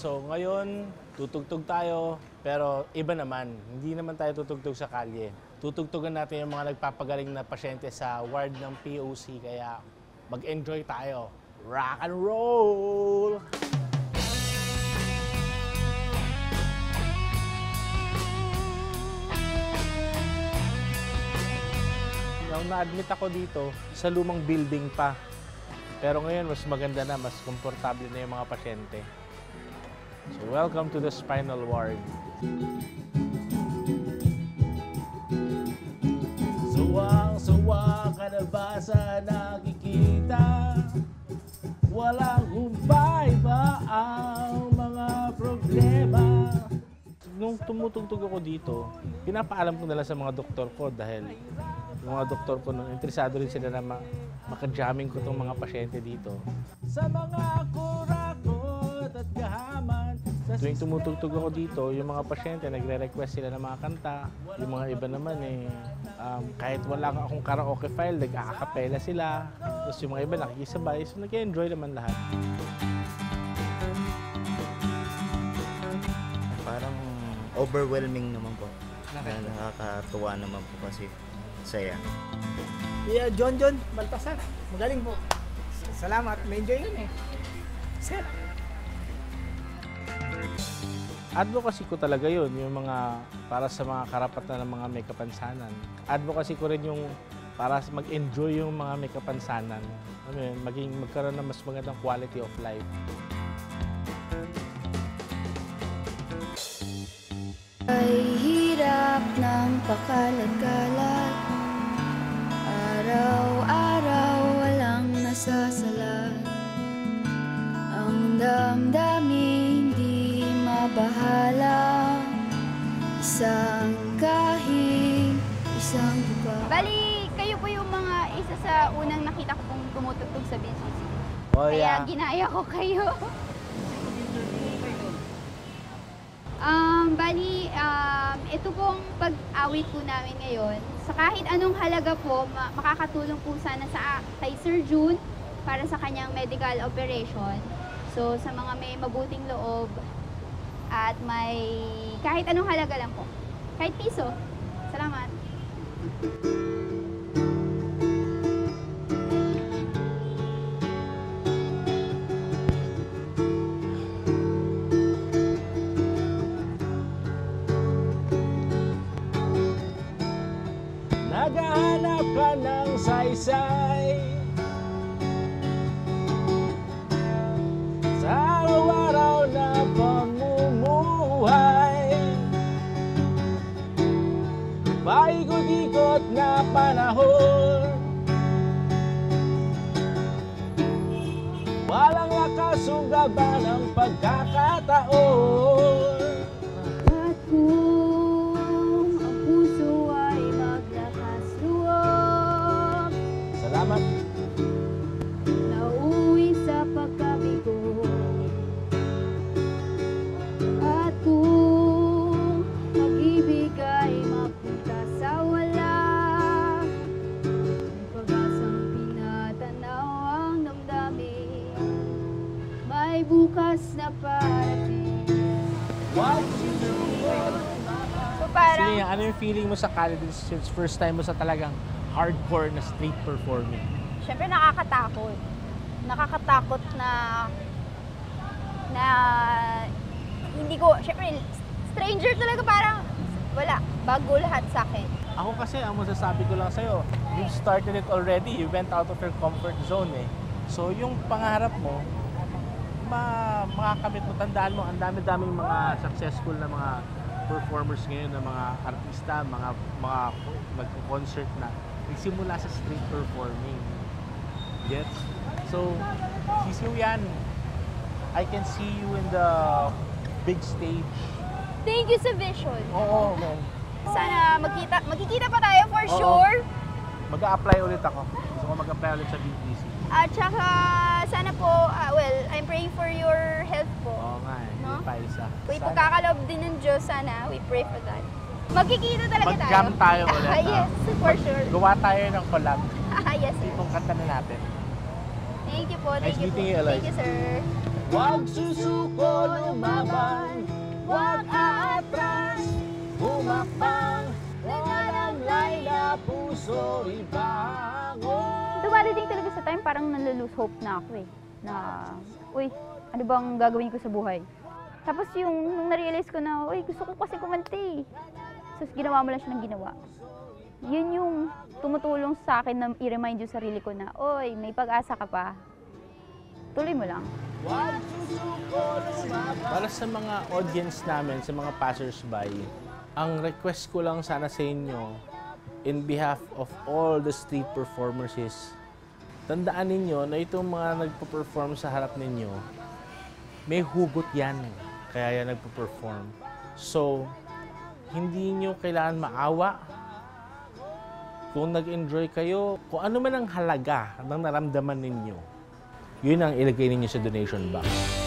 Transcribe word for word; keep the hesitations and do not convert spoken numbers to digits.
So ngayon, tutugtog tayo, pero iba naman. Hindi naman tayo tutugtog sa kalye. Tutugtugan natin yung mga nagpapagaling na pasyente sa ward ng P O C, kaya mag-enjoy tayo. Rock and roll! Nung na-admit ako dito, sa lumang building pa. Pero ngayon, mas maganda na, mas komportable na yung mga pasyente. So, welcome to the spinal ward. Suwang-suwa ka na ba sa nakikita? Walang humpay ba ang mga problema? Nung tumutugtog ako dito, pinapaalam ko nila sa mga doktor ko dahil yung mga doktor ko nun, interesado rin sila na makajamming ko itong mga pasyente dito. Sa mga kurakot at gahaman. Tuwing tumutugtog ako dito, yung mga pasyente, nagre-request sila ng mga kanta. Yung mga iba naman eh, um, kahit wala akong karaoke file, nag-a-cappella sila. Tapos yung mga iba nakikisabay, so nag-enjoy naman lahat. Parang overwhelming naman po. Nakakatuwa naman po kasi. Saya. Yeah, John John Baltazar. Magaling po. Salamat. Na-enjoy yun eh. Sir. Advocacy ko talaga yun, yung mga para sa mga karapatan ng mga may kapansanan. Advocacy ko rin yung para mag-enjoy yung mga may kapansanan. Ano yun, maging magkaroon ng mas magandang quality of life. Ay hirap ng pakalat-kalat. Araw-araw walang nasasalan. Ang damdamin di mabahala. Isang kahit, isang tupa. Bali, kayo po yung mga isa sa unang nakita ko pong tumutugtog sa B C C. Oh, yeah. Kaya ginaya ko kayo. Um, bali, um, ito pong pag-awit po namin ngayon. Sa kahit anong halaga po, makakatulong po sana sa, kay Sir June para sa kanyang medical operation. So, sa mga may mabuting loob at may kahit anong halaga lang po. Kahit piso. Salamat. Naghahanap ka ng saysay sa araw-araw na pamumuhay. Paikot-ikot na panahon, walang lakas o gabal ng pagkakataon. Nauwi sa pagkabigo. At kung pag-ibig ay mapunta sa wala, may pag-asang pinatanaw ang damdamin, may bukas na parating. So parang Sige, ano yung feeling mo sa college since first time mo sa talagang hardcore na street performing? Siyempre nakakatakot. Nakakatakot na na hindi ko, siyempre stranger talaga, parang wala, bago lahat sa akin. Ako kasi ang masasabi ko lang sa'yo, you've started it already, you went out of your comfort zone eh. So yung pangarap mo, ma makakamit mo, tandaan mo, ang dami-daming mga successful na mga performers ngayon, ng mga artista, mga mga nagko-concert na nagsimula sa street performing. Yes. So, si Suyan, I can see you in the big stage. Thank you sa vision. Oo, man. Sana magkita, magkikita pa tayo for Oo. sure. Mag-a-apply ulit ako. Gusto ko mag-apply ulit sa B P C. At saka, sana po, uh, well, I'm praying for your health po. Oo nga eh. No? Uy, pagkakalob din ng Diyos sana. We pray for that. Magkikita talaga tayo. Mag-jam tayo ulit. Ah, yes, for sure. Gawa tayo ng collab. Ah, yes, sir. Itong kanta na natin. Thank you po. Thank nice you meeting po. You, Eli. Thank you, sir. Huwag susuko, lumabang, huwag aatras, humakbang, langalang Laila, puso ibangon. Dumarating talaga sa time, parang nalulose hope na ako eh. Na, uy, ano bang gagawin ko sa buhay? Tapos yung nung na-realize ko na, uy, gusto ko kasi kumante. So, ginawa mo lang siya ng ginawa. Yun yung tumutulong sa akin na i-remind yung sarili ko na, oy, may pag-asa ka pa. Tuloy mo lang. Para sa mga audience namin, sa mga passersby, ang request ko lang sana sa inyo, in behalf of all the street performers is, tandaan ninyo na itong mga nagpa-perform sa harap ninyo, may hugot yan, kaya yan nagpa-perform. So, hindi nyo kailangan maawa. Kung nag-enjoy kayo, kung ano man ang halaga ng naramdaman ninyo, yun ang ilagay ninyo sa donation box.